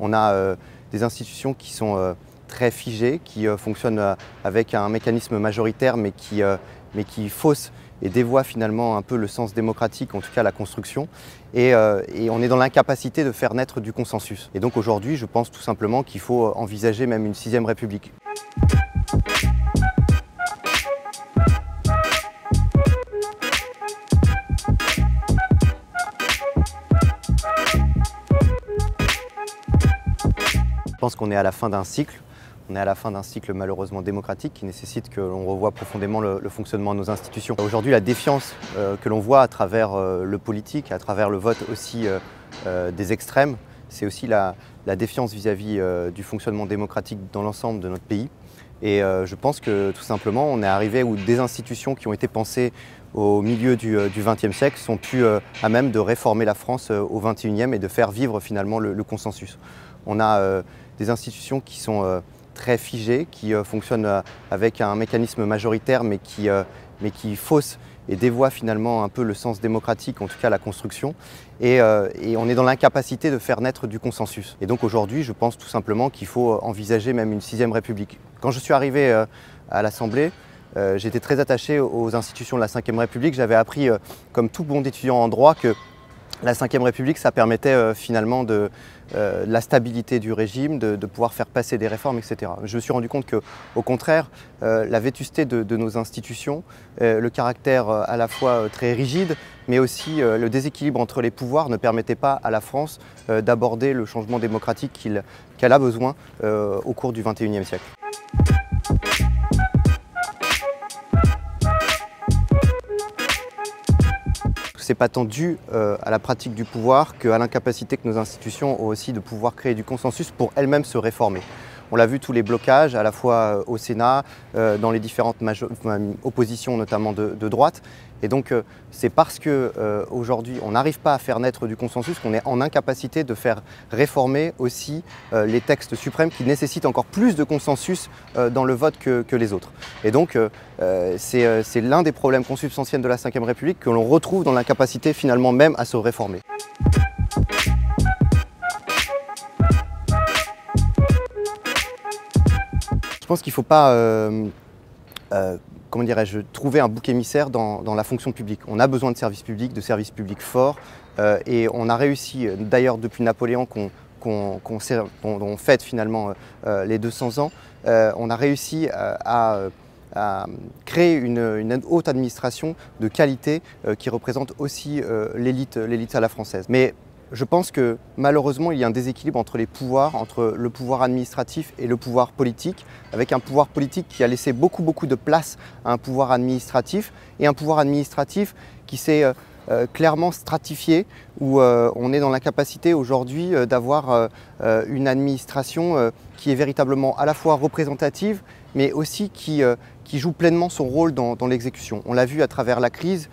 On a des institutions qui sont très figées, qui fonctionnent avec un mécanisme majoritaire mais qui faussent et dévoient finalement un peu le sens démocratique, en tout cas la construction. Et on est dans l'incapacité de faire naître du consensus. Et donc aujourd'hui, je pense tout simplement qu'il faut envisager même une 6e République. Je pense qu'on est à la fin d'un cycle. On est à la fin d'un cycle malheureusement démocratique qui nécessite que l'on revoie profondément le fonctionnement de nos institutions. Aujourd'hui, la défiance que l'on voit à travers le politique, à travers le vote aussi des extrêmes, c'est aussi la défiance vis-à-vis du fonctionnement démocratique dans l'ensemble de notre pays. Et je pense que tout simplement, on est arrivé où des institutions qui ont été pensées au milieu du XXe siècle sont plus à même de réformer la France au XXIe et de faire vivre finalement le consensus. On a des institutions qui sont très figées, qui fonctionnent avec un mécanisme majoritaire mais qui faussent et dévoient finalement un peu le sens démocratique, en tout cas la construction. Et on est dans l'incapacité de faire naître du consensus. Et donc aujourd'hui, je pense tout simplement qu'il faut envisager même une 6e République. Quand je suis arrivé à l'Assemblée, j'étais très attaché aux institutions de la 5e République. J'avais appris, comme tout bon étudiant en droit, que la 5e République, ça permettait finalement de la stabilité du régime, de pouvoir faire passer des réformes, etc. Je me suis rendu compte qu'au contraire, la vétusté de nos institutions, le caractère à la fois très rigide, mais aussi le déséquilibre entre les pouvoirs ne permettait pas à la France d'aborder le changement démocratique qu'elle a besoin au cours du XXIe siècle. C'est pas tant dû à la pratique du pouvoir qu'à l'incapacité que nos institutions ont aussi de pouvoir créer du consensus pour elles-mêmes se réformer. On l'a vu, tous les blocages, à la fois au Sénat, dans les différentes oppositions, notamment de droite. Et donc c'est parce qu'aujourd'hui on n'arrive pas à faire naître du consensus qu'on est en incapacité de faire réformer aussi les textes suprêmes qui nécessitent encore plus de consensus dans le vote que les autres. Et donc c'est l'un des problèmes consubstantiels de la 5e République que l'on retrouve dans l'incapacité finalement même à se réformer. Je pense qu'il ne faut pas... comment dirais-je, trouver un bouc émissaire dans la fonction publique. On a besoin de services publics forts, et on a réussi, d'ailleurs depuis Napoléon, dont on fête finalement les 200 ans, on a réussi à créer une haute administration de qualité qui représente aussi l'élite à la française. Mais je pense que malheureusement il y a un déséquilibre entre les pouvoirs, entre le pouvoir administratif et le pouvoir politique, avec un pouvoir politique qui a laissé beaucoup de place à un pouvoir administratif et un pouvoir administratif qui s'est clairement stratifié, où on est dans l'incapacité aujourd'hui d'avoir une administration qui est véritablement à la fois représentative mais aussi qui joue pleinement son rôle dans l'exécution. On l'a vu à travers la crise,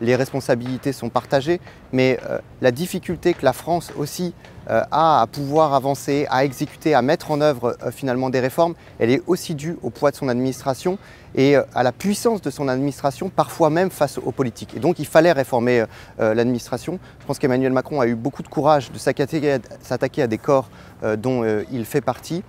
les responsabilités sont partagées, mais la difficulté que la France aussi a à pouvoir avancer, à exécuter, à mettre en œuvre finalement des réformes, elle est aussi due au poids de son administration et à la puissance de son administration, parfois même face aux politiques. Et donc il fallait réformer l'administration. Je pense qu'Emmanuel Macron a eu beaucoup de courage de s'attaquer à des corps dont il fait partie,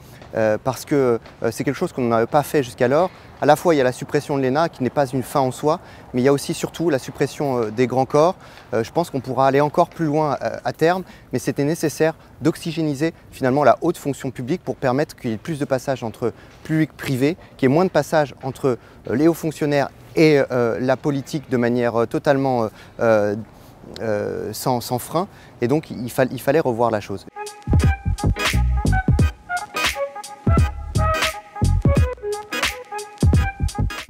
parce que c'est quelque chose qu'on n'avait pas fait jusqu'alors. À la fois, il y a la suppression de l'ENA qui n'est pas une fin en soi, mais il y a aussi surtout la suppression des grands corps. Je pense qu'on pourra aller encore plus loin à terme, mais c'était nécessaire d'oxygéniser finalement la haute fonction publique pour permettre qu'il y ait plus de passage entre public-privé, qu'il y ait moins de passage entre les hauts fonctionnaires et la politique de manière totalement sans frein. Et donc, il fallait revoir la chose.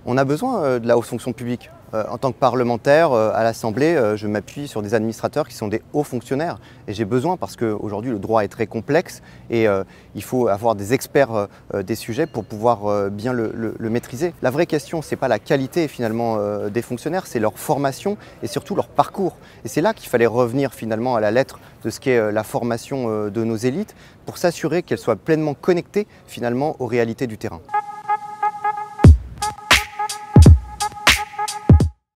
On a besoin de la haute fonction publique. En tant que parlementaire à l'Assemblée, je m'appuie sur des administrateurs qui sont des hauts fonctionnaires. Et j'ai besoin, parce qu'aujourd'hui le droit est très complexe et il faut avoir des experts des sujets pour pouvoir bien le maîtriser. La vraie question, ce n'est pas la qualité finalement des fonctionnaires, c'est leur formation et surtout leur parcours. Et c'est là qu'il fallait revenir finalement à la lettre de ce qu'est la formation de nos élites pour s'assurer qu'elles soient pleinement connectées finalement aux réalités du terrain.